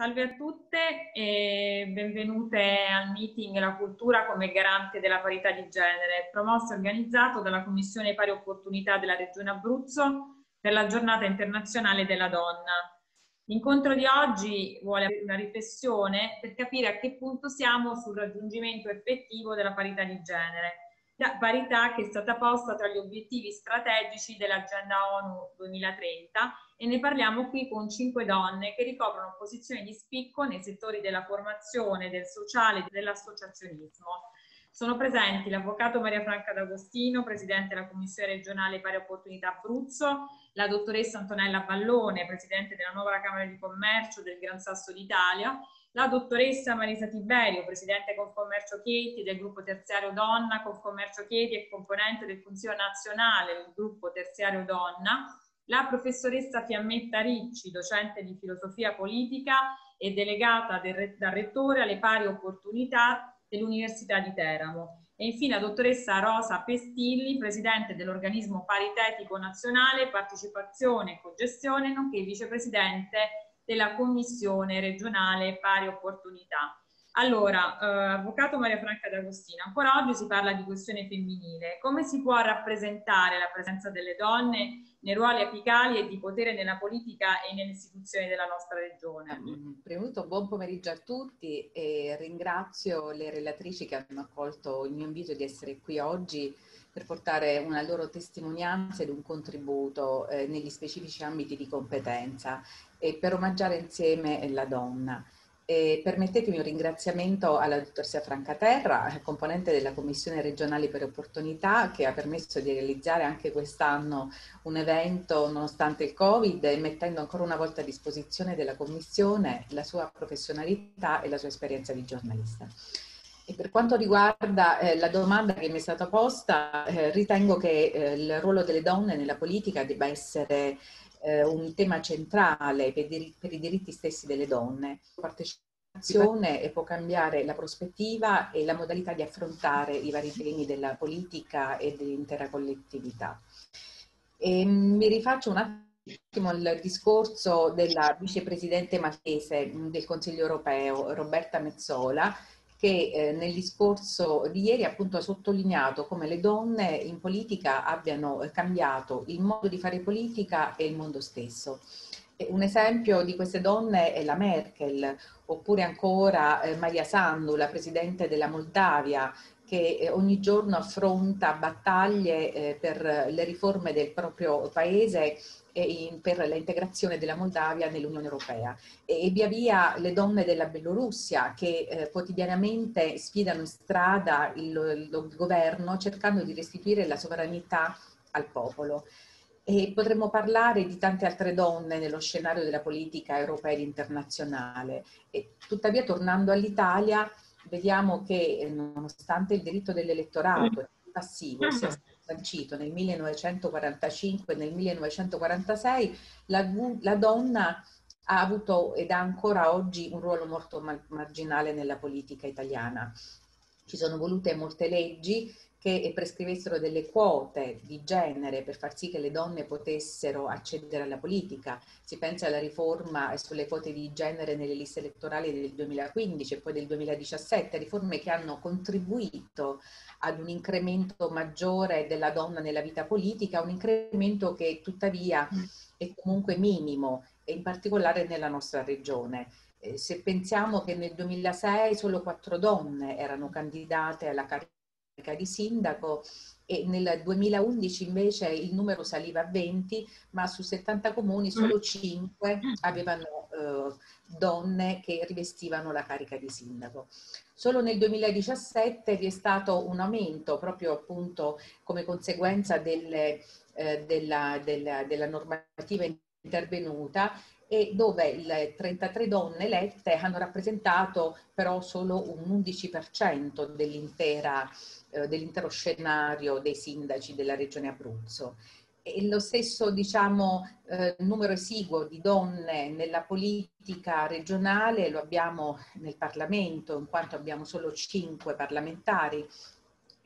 Salve a tutte e benvenute al meeting La Cultura come garante della parità di genere, promosso e organizzato dalla Commissione Pari Opportunità della Regione Abruzzo per la Giornata Internazionale della Donna. L'incontro di oggi vuole una riflessione per capire a che punto siamo sul raggiungimento effettivo della parità di genere, la parità che è stata posta tra gli obiettivi strategici dell'Agenda ONU 2030. E ne parliamo qui con 5 donne che ricoprono posizioni di spicco nei settori della formazione, del sociale e dell'associazionismo. Sono presenti l'avvocato Maria Franca d'Agostino, presidente della Commissione regionale Pari Opportunità Abruzzo, la dottoressa Antonella Ballone, presidente della nuova Camera di Commercio del Gran Sasso d'Italia, la dottoressa Marisa Tiberio, presidente Confcommercio Chieti del gruppo Terziario Donna, Confcommercio Chieti e componente del Consiglio nazionale del gruppo Terziario Donna, la professoressa Fiammetta Ricci, docente di filosofia politica e delegata dal rettore alle pari opportunità dell'Università di Teramo. E infine la dottoressa Rosa Pestilli, presidente dell'organismo paritetico nazionale Partecipazione e Cogestione, nonché vicepresidente della Commissione regionale Pari Opportunità. Allora, avvocato Maria Franca d'Agostino, ancora oggi si parla di questione femminile. Come si può rappresentare la presenza delle donne nei ruoli apicali e di potere nella politica e nelle istituzioni della nostra regione? Prima di tutto, buon pomeriggio a tutti e ringrazio le relatrici che hanno accolto il mio invito di essere qui oggi per portare una loro testimonianza ed un contributo negli specifici ambiti di competenza e per omaggiare insieme la donna. E permettetemi un ringraziamento alla dottoressa Franca Terra, componente della Commissione regionale per opportunità, che ha permesso di realizzare anche quest'anno un evento nonostante il Covid, e mettendo ancora una volta a disposizione della Commissione la sua professionalità e la sua esperienza di giornalista. E per quanto riguarda la domanda che mi è stata posta, ritengo che il ruolo delle donne nella politica debba essere un tema centrale per i diritti stessi delle donne. La partecipazione può cambiare la prospettiva e la modalità di affrontare i vari temi della politica e dell'intera collettività. E mi rifaccio un attimo il discorso della vicepresidente maltese del Consiglio europeo, Roberta Mezzola, che nel discorso di ieri appunto ha sottolineato come le donne in politica abbiano cambiato il modo di fare politica e il mondo stesso. Un esempio di queste donne è la Merkel, oppure ancora Maria Sandu, la presidente della Moldavia, che ogni giorno affronta battaglie per le riforme del proprio paese e per l'integrazione della Moldavia nell'Unione Europea, e via via le donne della Bielorussia che quotidianamente sfidano in strada il governo cercando di restituire la sovranità al popolo. E potremmo parlare di tante altre donne nello scenario della politica europea ed internazionale. E tuttavia, tornando all'Italia, vediamo che nonostante il diritto dell'elettorato passivo sia sancito nel 1945 e nel 1946, la donna ha avuto ed ha ancora oggi un ruolo molto marginale nella politica italiana. Ci sono volute molte leggi che prescrivessero delle quote di genere per far sì che le donne potessero accedere alla politica. Si pensa alla riforma sulle quote di genere nelle liste elettorali del 2015 e poi del 2017, riforme che hanno contribuito ad un incremento maggiore della donna nella vita politica, un incremento che tuttavia è comunque minimo, e in particolare nella nostra regione. Se pensiamo che nel 2006 solo 4 donne erano candidate alla carica di sindaco, e nel 2011 invece il numero saliva a 20, ma su 70 comuni solo 5 avevano donne che rivestivano la carica di sindaco. Solo nel 2017 vi è stato un aumento, proprio appunto come conseguenza della normativa intervenuta, e dove le 33 donne elette hanno rappresentato però solo un 11% dell'intero scenario dei sindaci della regione Abruzzo. E lo stesso, diciamo, numero esiguo di donne nella politica regionale lo abbiamo nel Parlamento, in quanto abbiamo solo 5 parlamentari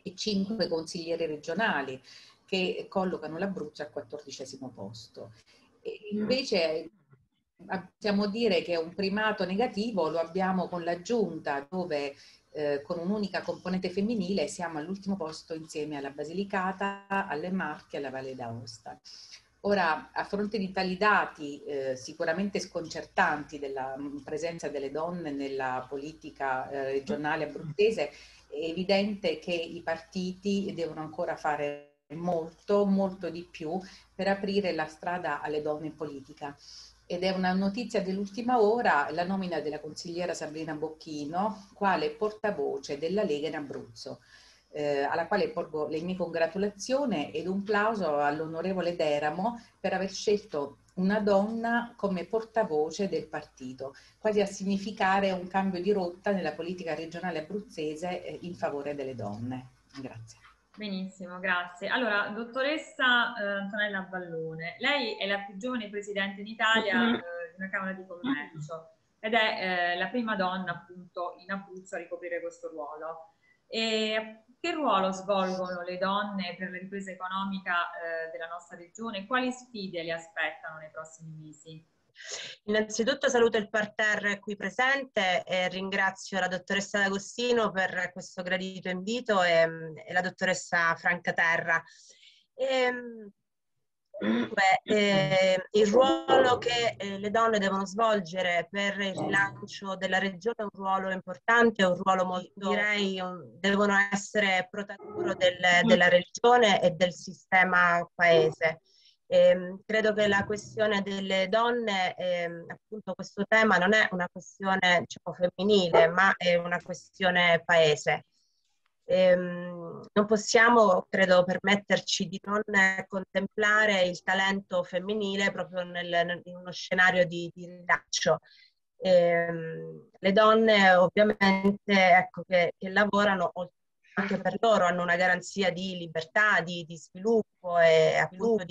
e 5 consiglieri regionali, che collocano l'Abruzzo al 14° posto. E invece Possiamo dire che un primato negativo lo abbiamo con la giunta, dove con un'unica componente femminile siamo all'ultimo posto insieme alla Basilicata, alle Marche e alla Valle d'Aosta. Ora, a fronte di tali dati sicuramente sconcertanti della presenza delle donne nella politica regionale abruzzese, è evidente che i partiti devono ancora fare molto, molto di più per aprire la strada alle donne in politica. Ed è una notizia dell'ultima ora la nomina della consigliera Sabrina Bocchino quale portavoce della Lega in Abruzzo, alla quale porgo le mie congratulazioni ed un plauso all'onorevole Deramo per aver scelto una donna come portavoce del partito, quasi a significare un cambio di rotta nella politica regionale abruzzese in favore delle donne. Grazie. Benissimo, grazie. Allora, dottoressa Antonella Ballone, lei è la più giovane presidente d'Italia di una Camera di Commercio ed è la prima donna appunto in Abruzzo a ricoprire questo ruolo. E che ruolo svolgono le donne per la ripresa economica della nostra regione? Quali sfide le aspettano nei prossimi mesi? Innanzitutto saluto il parterre qui presente e ringrazio la dottoressa D'Agostino per questo gradito invito e la dottoressa Franca Terra. Il ruolo che le donne devono svolgere per il rilancio della regione è un ruolo importante, è un ruolo molto, direi, devono essere protagoniste della regione e del sistema paese. Credo che la questione delle donne, appunto questo tema non è una questione, diciamo, femminile, ma è una questione paese. Non possiamo, credo, permetterci di non contemplare il talento femminile proprio in uno scenario di rilancio. Le donne ovviamente, ecco, che lavorano, anche per loro hanno una garanzia di libertà, di sviluppo e appunto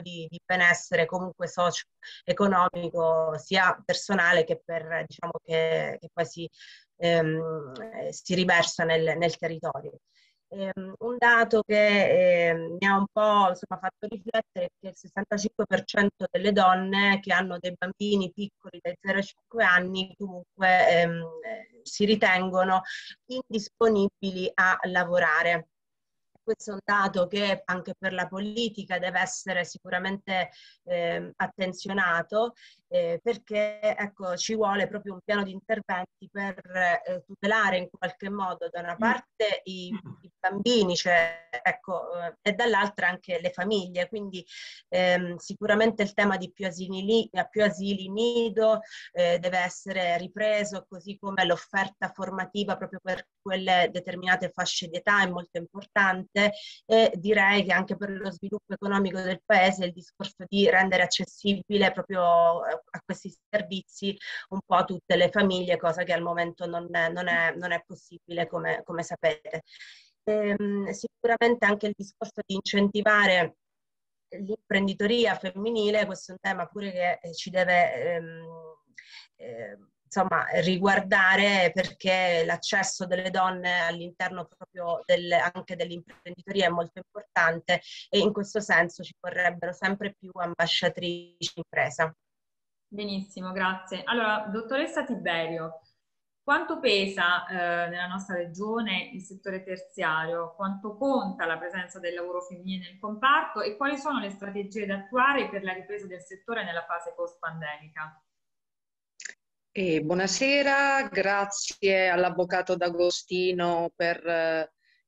di benessere comunque socio-economico, sia personale che per, diciamo, che poi si riversa nel territorio. Un dato che mi ha un po', insomma, fatto riflettere è che il 65% delle donne che hanno dei bambini piccoli dai 0 ai 5 anni comunque si ritengono indisponibili a lavorare. Questo è un dato che anche per la politica deve essere sicuramente attenzionato, perché, ecco, ci vuole proprio un piano di interventi per tutelare in qualche modo da una parte i bambini, cioè, ecco, e dall'altra anche le famiglie. Quindi sicuramente il tema di più asili nido deve essere ripreso, così come l'offerta formativa proprio per quelle determinate fasce di età è molto importante. E direi che anche per lo sviluppo economico del paese il discorso di rendere accessibile proprio a questi servizi un po' a tutte le famiglie, cosa che al momento non è possibile, come sapete. Sicuramente anche il discorso di incentivare l'imprenditoria femminile, questo è un tema pure che ci deve insomma, riguardare, perché l'accesso delle donne all'interno proprio anche dell'imprenditoria è molto importante e in questo senso ci vorrebbero sempre più ambasciatrici impresa. Benissimo, grazie. Allora, dottoressa Tiberio, quanto pesa nella nostra regione il settore terziario? Quanto conta la presenza del lavoro femminile nel comparto e quali sono le strategie da attuare per la ripresa del settore nella fase post-pandemica? Buonasera, grazie all'avvocato D'Agostino per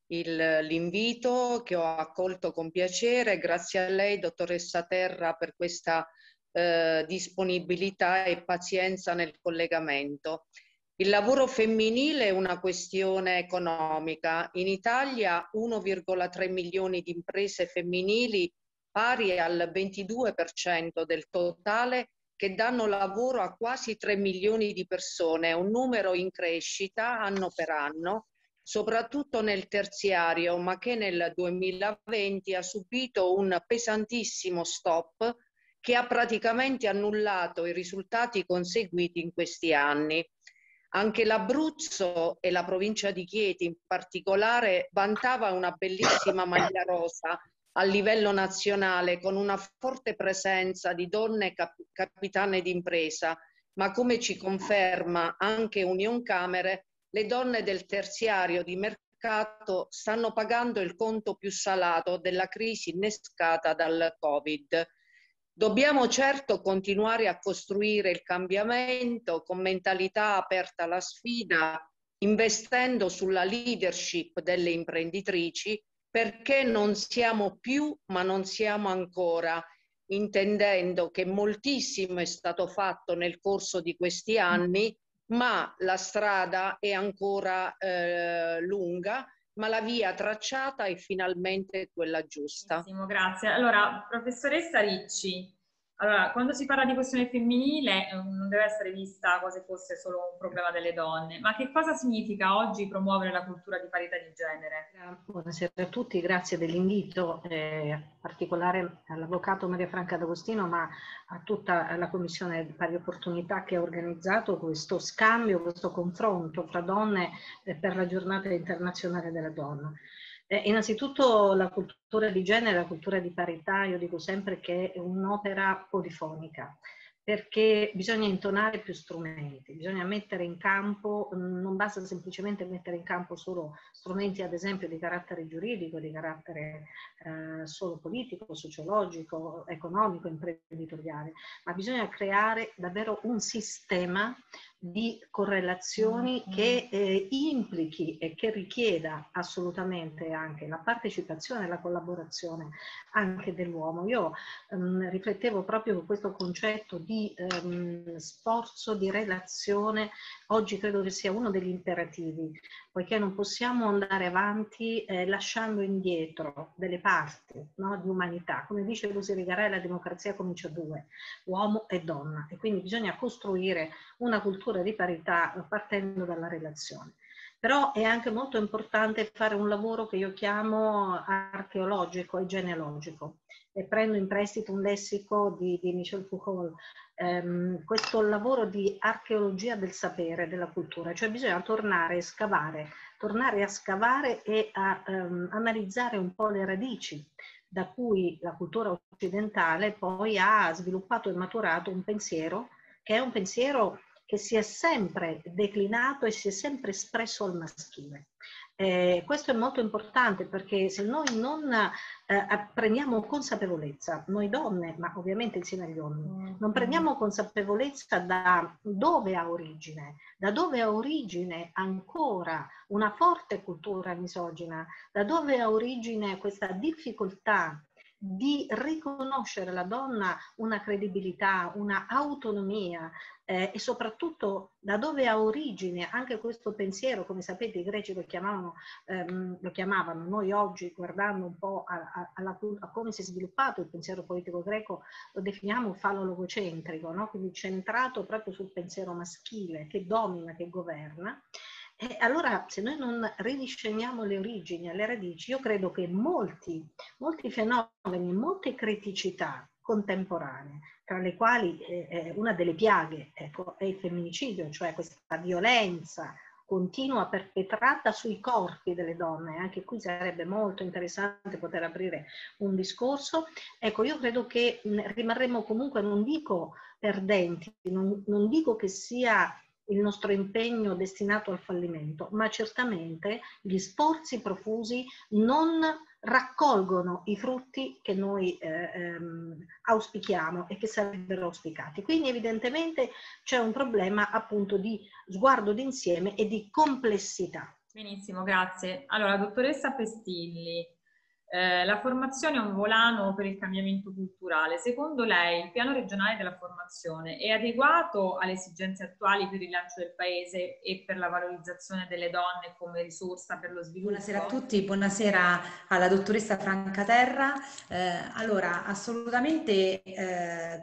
l'invito che ho accolto con piacere, grazie a lei dottoressa Terra per questa disponibilità e pazienza nel collegamento. Il lavoro femminile è una questione economica. In Italia 1,3 milioni di imprese femminili, pari al 22% del totale, che danno lavoro a quasi 3 milioni di persone, un numero in crescita anno per anno, soprattutto nel terziario, ma che nel 2020 ha subito un pesantissimo stop che ha praticamente annullato i risultati conseguiti in questi anni. Anche l'Abruzzo e la provincia di Chieti in particolare vantava una bellissima maglia rosa a livello nazionale, con una forte presenza di donne capitane d'impresa, ma come ci conferma anche Unioncamere, le donne del terziario di mercato stanno pagando il conto più salato della crisi innescata dal Covid. Dobbiamo certo continuare a costruire il cambiamento con mentalità aperta alla sfida, investendo sulla leadership delle imprenditrici, perché non siamo più, ma non siamo ancora, intendendo che moltissimo è stato fatto nel corso di questi anni, ma la strada è ancora lunga, ma la via tracciata è finalmente quella giusta. Grazie. Allora, professoressa Ricci, allora, quando si parla di questione femminile non deve essere vista come se fosse solo un problema delle donne, ma che cosa significa oggi promuovere la cultura di parità di genere? Buonasera a tutti, grazie dell'invito, in particolare all'avvocato Maria Franca d'Agostino, ma a tutta la Commissione Pari Opportunità che ha organizzato questo scambio, questo confronto fra donne per la Giornata Internazionale della Donna. Innanzitutto la cultura di genere, la cultura di parità, io dico sempre che è un'opera polifonica, perché bisogna intonare più strumenti, bisogna mettere in campo, non basta semplicemente mettere in campo solo strumenti ad esempio di carattere giuridico, di carattere solo politico, sociologico, economico, imprenditoriale, ma bisogna creare davvero un sistema di correlazioni che implichi e che richieda assolutamente anche la partecipazione e la collaborazione anche dell'uomo. Io riflettevo proprio su questo concetto di sforzo di relazione, oggi credo che sia uno degli imperativi, poiché non possiamo andare avanti lasciando indietro delle parti, no, di umanità. Come dice Lucy Rigaray, la democrazia comincia due, uomo e donna, e quindi bisogna costruire una cultura di parità partendo dalla relazione. Però è anche molto importante fare un lavoro che io chiamo archeologico e genealogico, e prendo in prestito un lessico di Michel Foucault, questo lavoro di archeologia del sapere, della cultura, cioè bisogna tornare a scavare e a analizzare un po' le radici da cui la cultura occidentale poi ha sviluppato e maturato un pensiero che è un pensiero che si è sempre declinato e si è sempre espresso al maschile. Questo è molto importante perché se noi non prendiamo consapevolezza, noi donne, ma ovviamente insieme agli uomini, non prendiamo consapevolezza da dove ha origine ancora una forte cultura misogina, da dove ha origine questa difficoltà di riconoscere alla donna una credibilità, una autonomia e soprattutto da dove ha origine anche questo pensiero, come sapete i greci lo chiamavano, noi oggi guardando un po' a come si è sviluppato il pensiero politico greco lo definiamo falogocentrico, no? Quindi centrato proprio sul pensiero maschile che domina, che governa. E allora se noi non ridiscendiamo le origini, le radici, io credo che molti fenomeni, molte criticità contemporanee, tra le quali una delle piaghe, ecco, è il femminicidio, cioè questa violenza continua perpetrata sui corpi delle donne, anche qui sarebbe molto interessante poter aprire un discorso. Ecco, io credo che rimarremo comunque, non dico perdenti, non dico che sia il nostro impegno destinato al fallimento, ma certamente gli sforzi profusi non raccolgono i frutti che noi auspichiamo e che sarebbero auspicati. Quindi evidentemente c'è un problema appunto di sguardo d'insieme e di complessità. Benissimo, grazie. Allora, dottoressa Pestilli, la formazione è un volano per il cambiamento culturale. Secondo lei il piano regionale della formazione è adeguato alle esigenze attuali per il rilancio del paese e per la valorizzazione delle donne come risorsa per lo sviluppo? Buonasera a tutti, buonasera alla dottoressa Franca Terra. Allora, assolutamente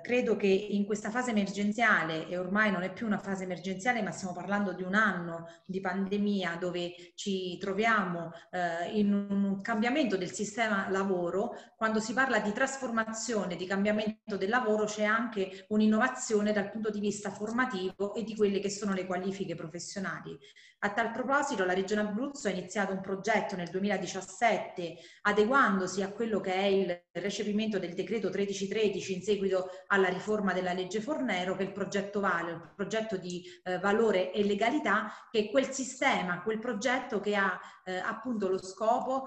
credo che in questa fase emergenziale, e ormai non è più una fase emergenziale ma stiamo parlando di un anno di pandemia dove ci troviamo in un cambiamento del sistema lavoro, quando si parla di trasformazione, di cambiamento del lavoro c'è anche un'innovazione dal punto di vista formativo e di quelle che sono le qualifiche professionali. A tal proposito la Regione Abruzzo ha iniziato un progetto nel 2017 adeguandosi a quello che è il recepimento del decreto 1313 in seguito alla riforma della legge Fornero, che è il progetto Vale, il progetto di valore e legalità, che è quel sistema, quel progetto che ha appunto lo scopo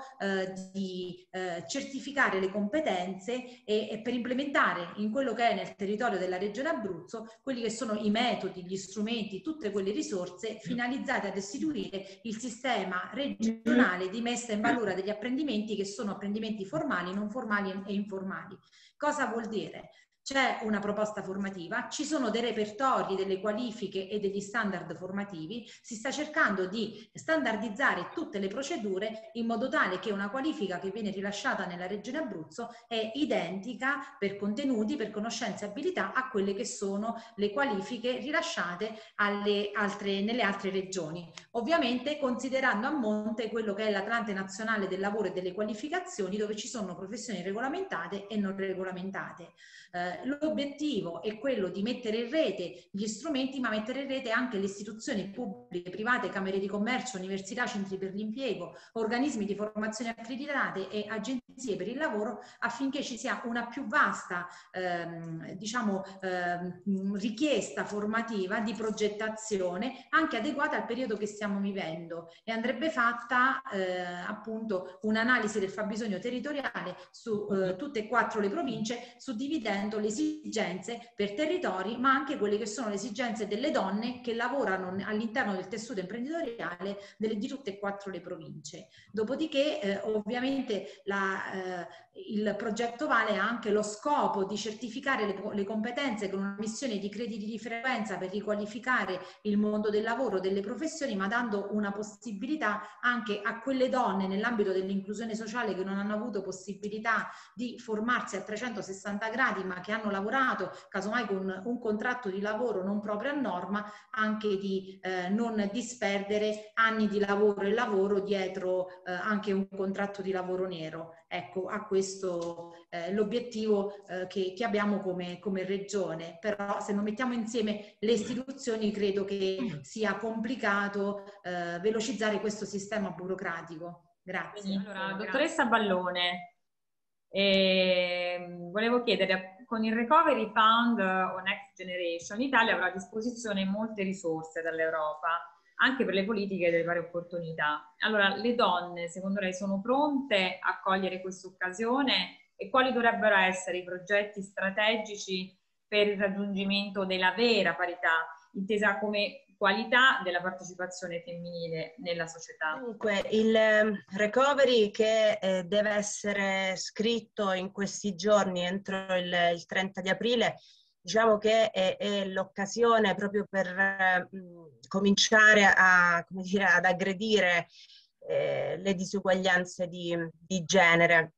di certificare le competenze e per implementare in quello che è nel territorio della Regione Abruzzo quelli che sono i metodi, gli strumenti, tutte quelle risorse finalizzate a istituire il sistema regionale di messa in valore degli apprendimenti, che sono apprendimenti formali, non formali e informali. Cosa vuol dire? C'è una proposta formativa, ci sono dei repertori, delle qualifiche e degli standard formativi, si sta cercando di standardizzare tutte le procedure in modo tale che una qualifica che viene rilasciata nella Regione Abruzzo è identica per contenuti, per conoscenze e abilità a quelle che sono le qualifiche rilasciate nelle altre regioni. Ovviamente considerando a monte quello che è l'Atlante Nazionale del Lavoro e delle Qualificazioni, dove ci sono professioni regolamentate e non regolamentate. L'obiettivo è quello di mettere in rete gli strumenti, ma mettere in rete anche le istituzioni pubbliche, private, camere di commercio, università, centri per l'impiego, organismi di formazione accreditate e agenzie per il lavoro, affinché ci sia una più vasta richiesta formativa di progettazione anche adeguata al periodo che stiamo vivendo, e andrebbe fatta appunto un'analisi del fabbisogno territoriale su tutte e quattro le province, suddividendo le esigenze per territori, ma anche quelle che sono le esigenze delle donne che lavorano all'interno del tessuto imprenditoriale di tutte e quattro le province. Dopodiché ovviamente il progetto Vale ha anche lo scopo di certificare le competenze con una missione di crediti di frequenza per riqualificare il mondo del lavoro, delle professioni, ma dando una possibilità anche a quelle donne nell'ambito dell'inclusione sociale che non hanno avuto possibilità di formarsi a 360 gradi, ma che hanno lavorato casomai con un contratto di lavoro non proprio a norma, anche di non disperdere anni di lavoro e lavoro dietro anche un contratto di lavoro nero. Ecco, a questo l'obiettivo che abbiamo come regione. Però se non mettiamo insieme le istituzioni credo che sia complicato velocizzare questo sistema burocratico. Grazie. Quindi, allora, dottoressa Ballone, volevo chiedere, con il Recovery Fund o Next Generation l'Italia avrà a disposizione molte risorse dall'Europa anche per le politiche delle varie opportunità. Allora, le donne secondo lei sono pronte a cogliere questa occasione e quali dovrebbero essere i progetti strategici per il raggiungimento della vera parità intesa come qualità della partecipazione femminile nella società? Dunque, il recovery che deve essere scritto in questi giorni, entro il 30 di aprile, diciamo che è l'occasione proprio per cominciare a, come dire, ad aggredire le disuguaglianze di genere.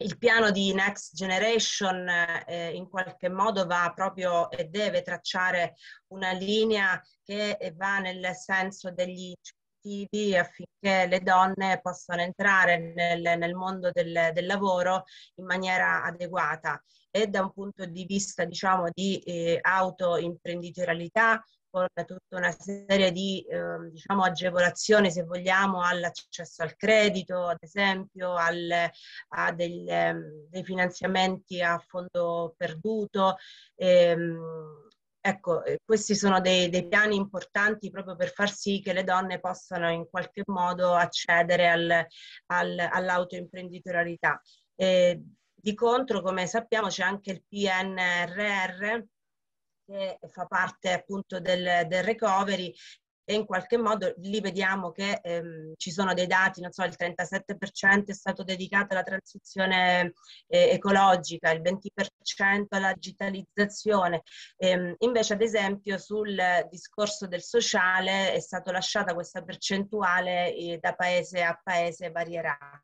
Il piano di Next Generation in qualche modo va proprio e deve tracciare una linea che va nel senso degli incentivi affinché le donne possano entrare nel mondo del lavoro in maniera adeguata, e da un punto di vista, diciamo, di autoimprenditorialità, con tutta una serie di diciamo, agevolazioni, se vogliamo, all'accesso al credito, ad esempio, a dei finanziamenti a fondo perduto. Ecco, questi sono dei piani importanti proprio per far sì che le donne possano in qualche modo accedere all'autoimprenditorialità. Di contro, come sappiamo, c'è anche il PNRR, che fa parte appunto del recovery, e in qualche modo lì vediamo che ci sono dei dati, non so, il 37% è stato dedicato alla transizione ecologica, il 20% alla digitalizzazione. Invece, ad esempio, sul discorso del sociale è stata lasciata questa percentuale da paese a paese varierata.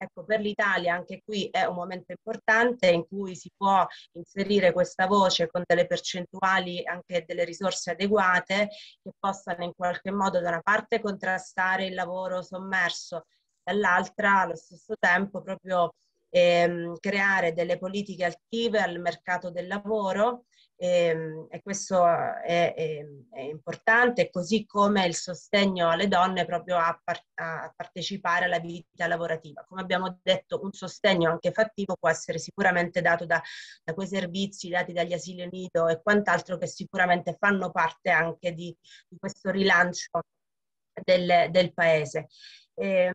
Ecco, per l'Italia anche qui è un momento importante in cui si può inserire questa voce con delle percentuali, anche delle risorse adeguate che possano in qualche modo da una parte contrastare il lavoro sommerso, dall'altra allo stesso tempo proprio creare delle politiche attive al mercato del lavoro, e questo è importante, così come il sostegno alle donne proprio a partecipare alla vita lavorativa. Come abbiamo detto, un sostegno anche fattivo può essere sicuramente dato da quei servizi dati dagli asili nido e quant'altro, che sicuramente fanno parte anche di questo rilancio del paese.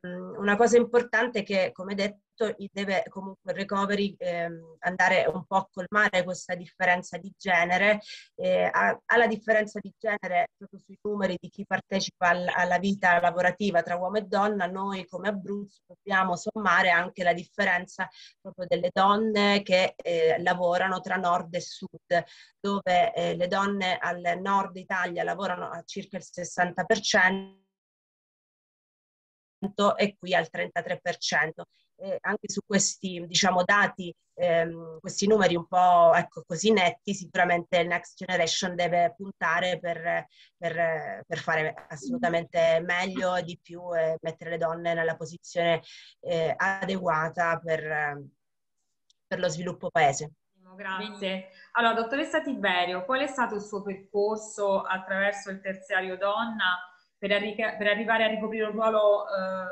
Una cosa importante è che, come detto, deve comunque il recovery andare un po' a colmare questa differenza di genere. Alla differenza di genere, proprio sui numeri di chi partecipa alla vita lavorativa tra uomo e donna, noi come Abruzzo dobbiamo sommare anche la differenza proprio delle donne che lavorano tra nord e sud, dove le donne al nord Italia lavorano a circa il 60%, e qui al 33%. Anche su questi, diciamo, dati, questi numeri un po', ecco, così netti, sicuramente il Next Generation deve puntare per fare assolutamente meglio e di più, e mettere le donne nella posizione adeguata per lo sviluppo paese. Grazie. Allora, dottoressa Tiberio, qual è stato il suo percorso attraverso il Terziario Donna per arrivare a ricoprire un ruolo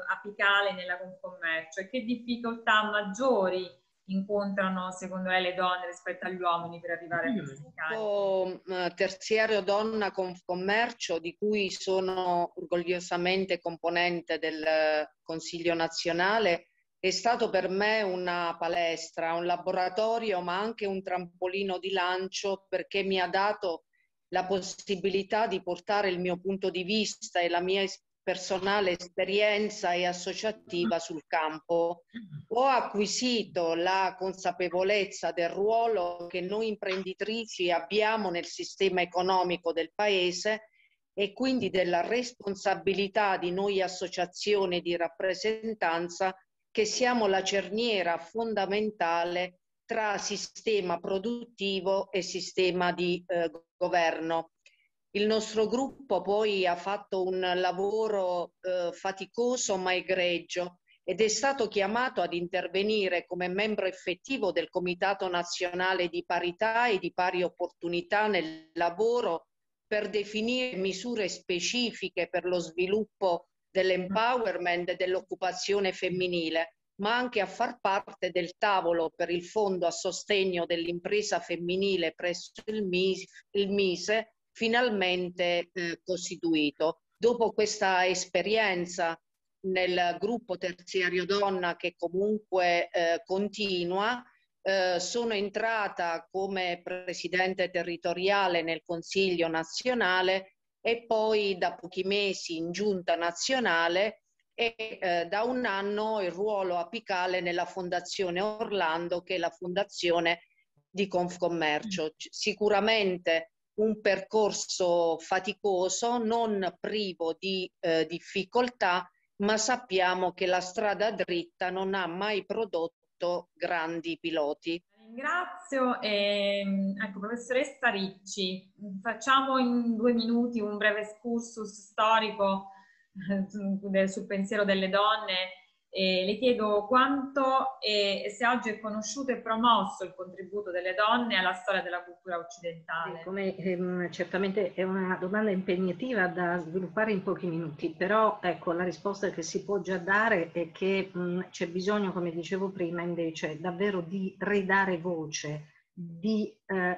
apicale nella Confcommercio, e che difficoltà maggiori incontrano secondo lei le donne rispetto agli uomini per arrivare a questo incarico? Terziario Donna Confcommercio, di cui sono orgogliosamente componente del Consiglio Nazionale, è stato per me una palestra, un laboratorio, ma anche un trampolino di lancio, perché mi ha dato la possibilità di portare il mio punto di vista e la mia personale esperienza e associativa sul campo. Ho acquisito la consapevolezza del ruolo che noi imprenditrici abbiamo nel sistema economico del Paese, e quindi della responsabilità di noi associazioni di rappresentanza, che siamo la cerniera fondamentale tra sistema produttivo e sistema di governo. Il nostro gruppo poi ha fatto un lavoro faticoso ma egregio, ed è stato chiamato ad intervenire come membro effettivo del Comitato Nazionale di Parità e di Pari Opportunità nel lavoro, per definire misure specifiche per lo sviluppo dell'empowerment e dell'occupazione femminile, ma anche a far parte del tavolo per il fondo a sostegno dell'impresa femminile presso il MISE, finalmente costituito. Dopo questa esperienza nel gruppo Terziario Donna, che comunque continua, sono entrata come presidente territoriale nel Consiglio Nazionale, e poi da pochi mesi in Giunta Nazionale, e da un anno il ruolo apicale nella Fondazione Orlando, che è la fondazione di Confcommercio. Sicuramente un percorso faticoso, non privo di difficoltà, ma sappiamo che la strada dritta non ha mai prodotto grandi piloti. Ringrazio. Ecco, professoressa Ricci, facciamo in 2 minuti un breve excursus storico sul pensiero delle donne, e le chiedo quanto e se oggi è conosciuto e promosso il contributo delle donne alla storia della cultura occidentale. Come, certamente è una domanda impegnativa da sviluppare in pochi minuti, però ecco, la risposta che si può già dare è che c'è bisogno, come dicevo prima, invece davvero di ridare voce, di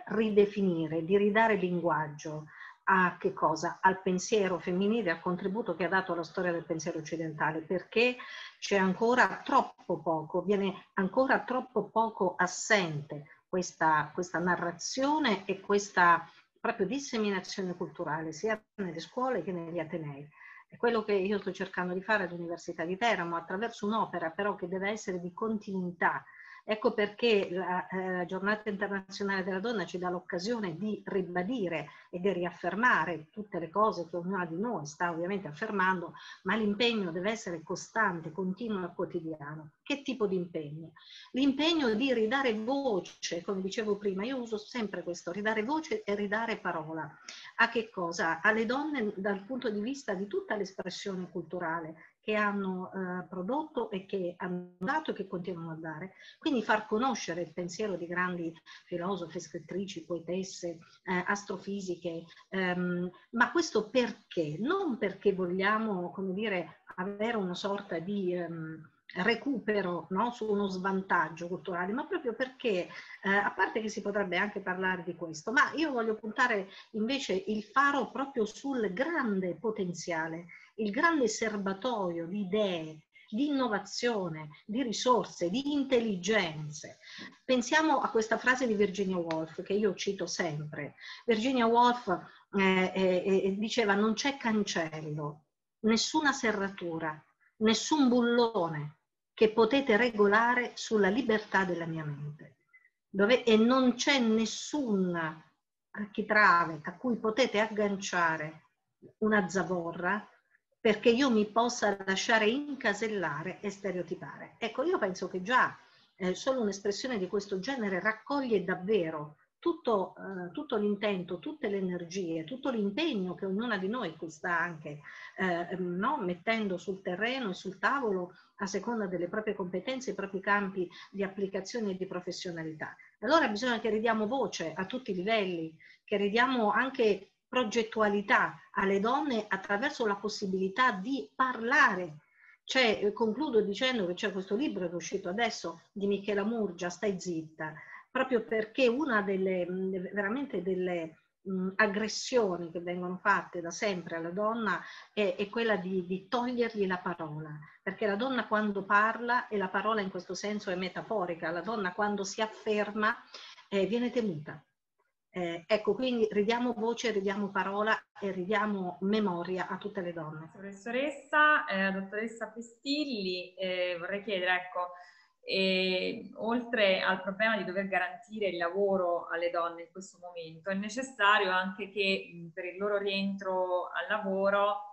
ridefinire, di ridare linguaggio a che cosa? Al pensiero femminile, al contributo che ha dato alla storia del pensiero occidentale, perché c'è ancora troppo poco, viene ancora troppo poco assente questa narrazione e questa proprio disseminazione culturale, sia nelle scuole che negli atenei. È quello che io sto cercando di fare all'Università di Teramo, attraverso un'opera però che deve essere di continuità. Ecco perché la Giornata Internazionale della Donna ci dà l'occasione di ribadire e di riaffermare tutte le cose che ognuna di noi sta ovviamente affermando, ma l'impegno deve essere costante, continuo e quotidiano. Che tipo di impegno? L'impegno di ridare voce, come dicevo prima, io uso sempre questo, ridare voce e ridare parola. A che cosa? Alle donne dal punto di vista di tutta l'espressione culturale, che hanno prodotto e che hanno dato e che continuano a dare. Quindi far conoscere il pensiero di grandi filosofe, scrittrici, poetesse, astrofisiche, ma questo perché? Non perché vogliamo, come dire, avere una sorta di recupero, no? Su uno svantaggio culturale, ma proprio perché, a parte che si potrebbe anche parlare di questo, ma io voglio puntare invece il faro proprio sul grande potenziale, il grande serbatoio di idee, di innovazione, di risorse, di intelligenze. Pensiamo a questa frase di Virginia Woolf, che io cito sempre. Virginia Woolf diceva: non c'è cancello, nessuna serratura, nessun bullone che potete regolare sulla libertà della mia mente. E non c'è nessun architrave a cui potete agganciare una zavorra perché io mi possa lasciare incasellare e stereotipare. Ecco, io penso che già solo un'espressione di questo genere raccoglie davvero tutto l'intento, tutte le energie, tutto l'impegno che ognuna di noi sta anche mettendo sul terreno e sul tavolo a seconda delle proprie competenze, i propri campi di applicazione e di professionalità. Allora bisogna che ridiamo voce a tutti i livelli, che ridiamo anche progettualità alle donne attraverso la possibilità di parlare. Concludo dicendo che c'è questo libro che è uscito adesso di Michela Murgia, Stai zitta, proprio perché una delle aggressioni che vengono fatte da sempre alla donna è quella di togliergli la parola, perché la donna quando parla, e la parola in questo senso è metaforica, la donna quando si afferma viene temuta. Ecco, quindi ridiamo voce, ridiamo parola e ridiamo memoria a tutte le donne. Professoressa, dottoressa Pestilli, vorrei chiedere, ecco, e oltre al problema di dover garantire il lavoro alle donne in questo momento, è necessario anche che per il loro rientro al lavoro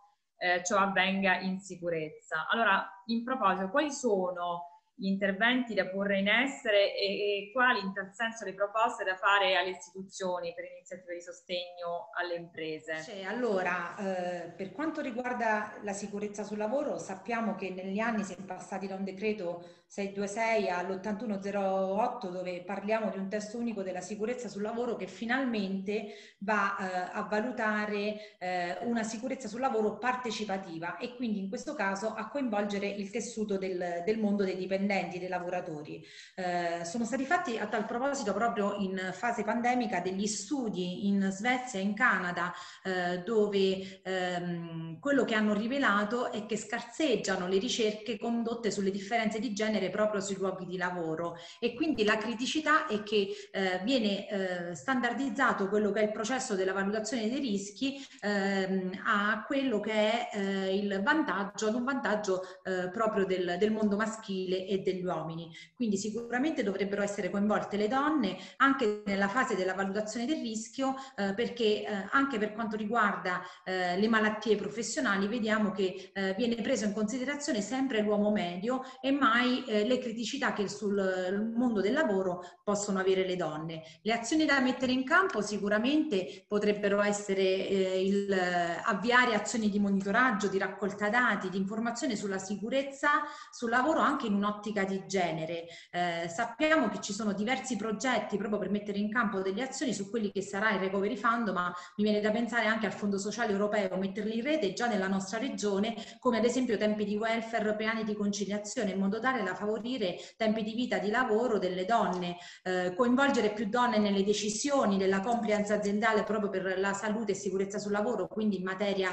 ciò avvenga in sicurezza. Allora, in proposito, quali sono gli interventi da porre in essere e quali in tal senso le proposte da fare alle istituzioni per iniziative di sostegno alle imprese? Allora, per quanto riguarda la sicurezza sul lavoro, sappiamo che negli anni si è passati da un decreto 626 all'8108 dove parliamo di un testo unico della sicurezza sul lavoro che finalmente va a valutare una sicurezza sul lavoro partecipativa e quindi in questo caso a coinvolgere il tessuto del mondo dei dipendenti, dei lavoratori. Sono stati fatti a tal proposito proprio in fase pandemica degli studi in Svezia e in Canada dove quello che hanno rivelato è che scarseggiano le ricerche condotte sulle differenze di genere proprio sui luoghi di lavoro e quindi la criticità è che viene standardizzato quello che è il processo della valutazione dei rischi a quello che è il vantaggio, ad un vantaggio proprio del mondo maschile e degli uomini. Quindi sicuramente dovrebbero essere coinvolte le donne anche nella fase della valutazione del rischio perché anche per quanto riguarda le malattie professionali vediamo che viene preso in considerazione sempre l'uomo medio e mai le criticità che sul mondo del lavoro possono avere le donne. Le azioni da mettere in campo sicuramente potrebbero essere avviare azioni di monitoraggio, di raccolta dati, di informazione sulla sicurezza sul lavoro anche in un'ottica di genere. Sappiamo che ci sono diversi progetti proprio per mettere in campo delle azioni su quelli che sarà il Recovery Fund, ma mi viene da pensare anche al Fondo Sociale Europeo, metterli in rete già nella nostra regione, come ad esempio tempi di welfare, piani di conciliazione, in modo tale da favorire tempi di vita, di lavoro delle donne, coinvolgere più donne nelle decisioni della compliance aziendale proprio per la salute e sicurezza sul lavoro, quindi in materia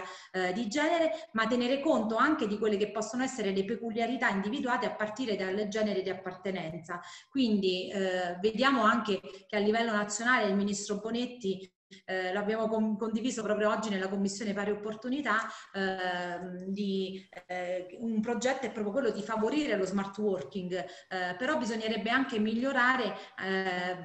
di genere, ma tenere conto anche di quelle che possono essere le peculiarità individuate a partire dal genere di appartenenza. Quindi vediamo anche che a livello nazionale il ministro Bonetti, l'abbiamo condiviso proprio oggi nella Commissione Pari Opportunità, un progetto è proprio quello di favorire lo smart working, però bisognerebbe anche migliorare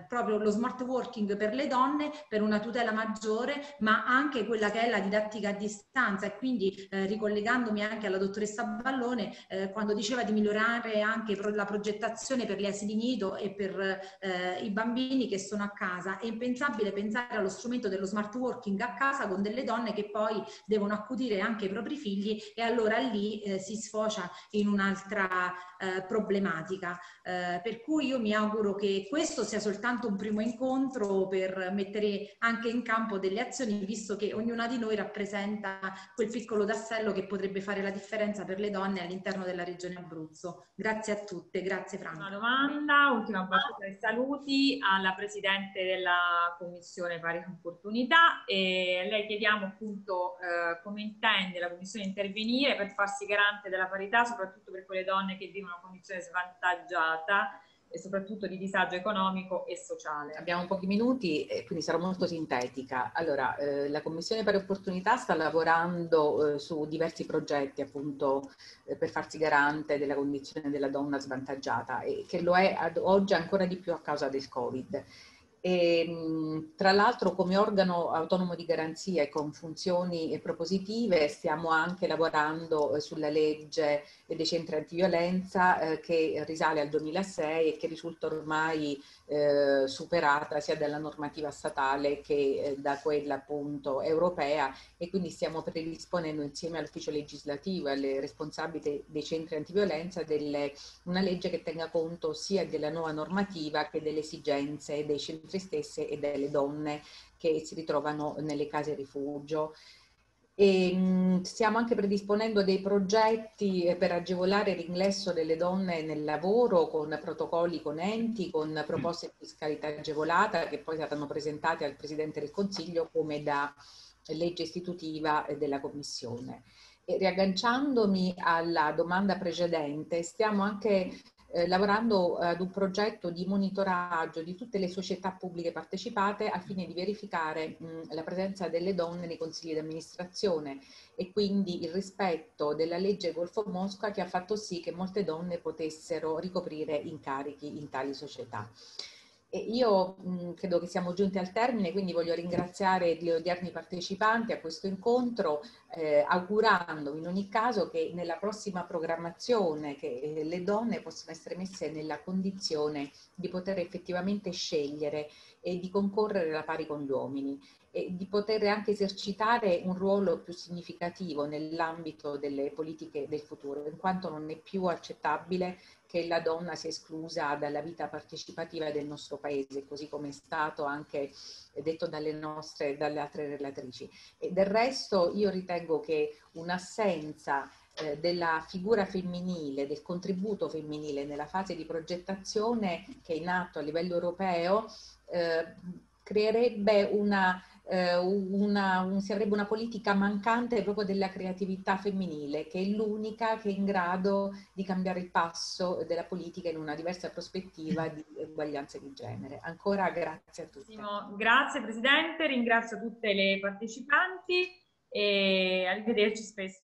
proprio lo smart working per le donne, per una tutela maggiore, ma anche quella che è la didattica a distanza e quindi ricollegandomi anche alla dottoressa Ballone quando diceva di migliorare anche la progettazione per gli asili nido e per i bambini che sono a casa. È impensabile pensare allo strumento strumento dello smart working a casa con delle donne che poi devono accudire anche i propri figli, e allora lì si sfocia in un'altra problematica. Per cui io mi auguro che questo sia soltanto un primo incontro per mettere anche in campo delle azioni, visto che ognuna di noi rappresenta quel piccolo tassello che potrebbe fare la differenza per le donne all'interno della regione Abruzzo. Grazie a tutte, grazie Franca. Una domanda, ultima battuta di saluti alla Presidente della Commissione Pari Opportunità, e lei chiediamo appunto come intende la Commissione intervenire per farsi garante della parità, soprattutto per quelle donne che vivono una condizione svantaggiata e soprattutto di disagio economico e sociale. Abbiamo pochi minuti e quindi sarò molto sintetica. Allora, la Commissione Pari Opportunità sta lavorando su diversi progetti appunto per farsi garante della condizione della donna svantaggiata, e che lo è ad oggi ancora di più a causa del Covid. E, tra l'altro, come organo autonomo di garanzia e con funzioni propositive, stiamo anche lavorando sulla legge dei centri antiviolenza che risale al 2006 e che risulta ormai superata sia dalla normativa statale che da quella appunto europea, e quindi stiamo predisponendo insieme all'ufficio legislativo e alle responsabili dei centri antiviolenza una legge che tenga conto sia della nuova normativa che delle esigenze dei centri stesse e delle donne che si ritrovano nelle case rifugio. E stiamo anche predisponendo dei progetti per agevolare l'ingresso delle donne nel lavoro, con protocolli con enti, con proposte di fiscalità agevolata che poi saranno presentate al Presidente del Consiglio come da legge istitutiva della Commissione. E riagganciandomi alla domanda precedente, stiamo anche lavorando ad un progetto di monitoraggio di tutte le società pubbliche partecipate al fine di verificare la presenza delle donne nei consigli di amministrazione e quindi il rispetto della legge Golfo Mosca, che ha fatto sì che molte donne potessero ricoprire incarichi in tali società. E io credo che siamo giunti al termine, quindi voglio ringraziare gli odierni partecipanti a questo incontro, augurandomi in ogni caso che nella prossima programmazione che le donne possano essere messe nella condizione di poter effettivamente scegliere e di concorrere alla pari con gli uomini, e di poter anche esercitare un ruolo più significativo nell'ambito delle politiche del futuro, in quanto non è più accettabile che la donna sia esclusa dalla vita partecipativa del nostro paese, così come è stato anche detto dalle altre relatrici. E del resto io ritengo che un'assenza della figura femminile, del contributo femminile nella fase di progettazione che è in atto a livello europeo creerebbe sarebbe una politica mancante proprio della creatività femminile, che è l'unica che è in grado di cambiare il passo della politica in una diversa prospettiva di uguaglianza di genere. Ancora grazie a tutti. Grazie Presidente, ringrazio tutte le partecipanti e arrivederci spesso.